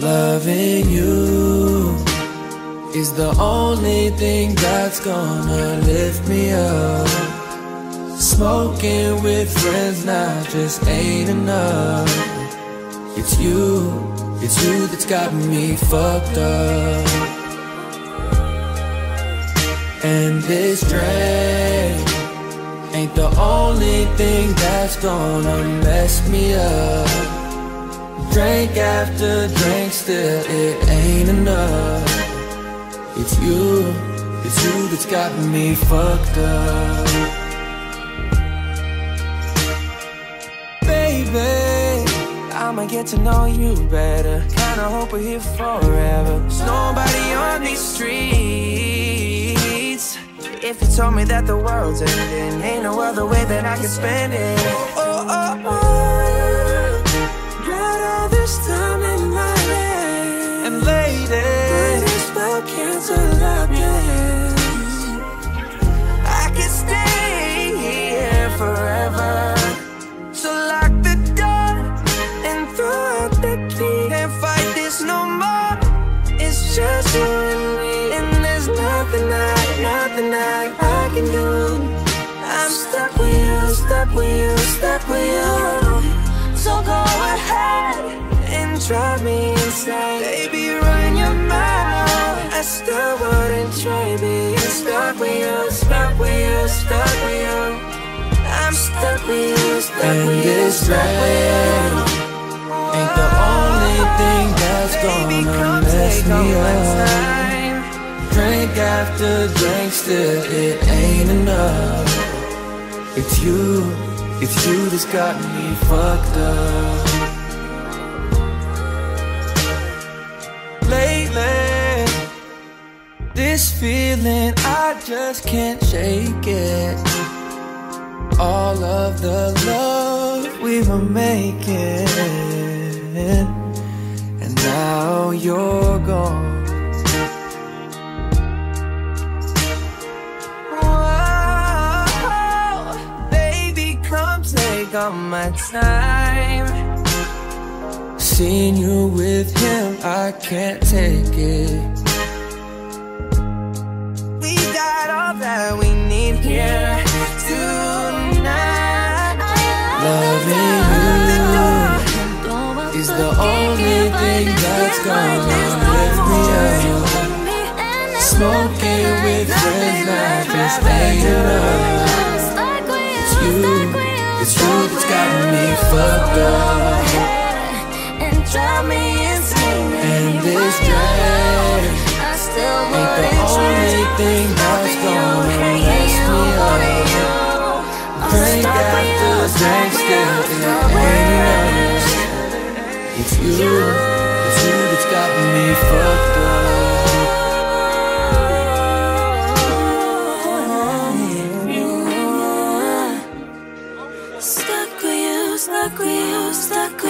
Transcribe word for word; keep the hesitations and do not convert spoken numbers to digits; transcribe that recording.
Loving you is the only thing that's gonna lift me up. Smoking with friends now just ain't enough. It's you, it's you that's got me fucked up. And this drink ain't the only thing that's gonna mess me up. Drink after drink, still it ain't enough. It's you, it's you that's got me fucked up. Baby, I'ma get to know you better. Kinda hope we're here forever. There's nobody on these streets. If you told me that the world's ending, ain't no other way that I can spend it. Oh, oh, oh, oh. This time in my life, and lady, might as well cancel our plans. I can stay here forever. So lock the door and throw out the key. Can't fight this no more. It's just you and me, and there's nothing I, nothing I, I can do. I'm stuck with you, stuck with you, stuck with you. So go ahead and drive me insane. Baby, run your mouth. I still wouldn't try being stuck with you, stuck with you, stuck with you. I'm stuck with you, stuck and with you, stuck with you. Ain't the only thing that's baby, gonna mess me up. Drink after drink, still it ain't enough. It's you. It's you that's got me fucked up. Lately, this feeling, I just can't shake it. All of the love we were making, and now you're gone. All my time, seeing you with him, I can't take it. We got all that we need here tonight. Loving you is the only thing that's gonna lift me up. Smoking with friends, I just ain't enough. It's you. It's you that's got me fucked up. And drive me insane. And this drag ain't the only thing that's gonna mess me up. Drink after drink, still it ain't enough. It's you, it's you that's got me fucked up. Stuck with you, stuck with you, stuck with you.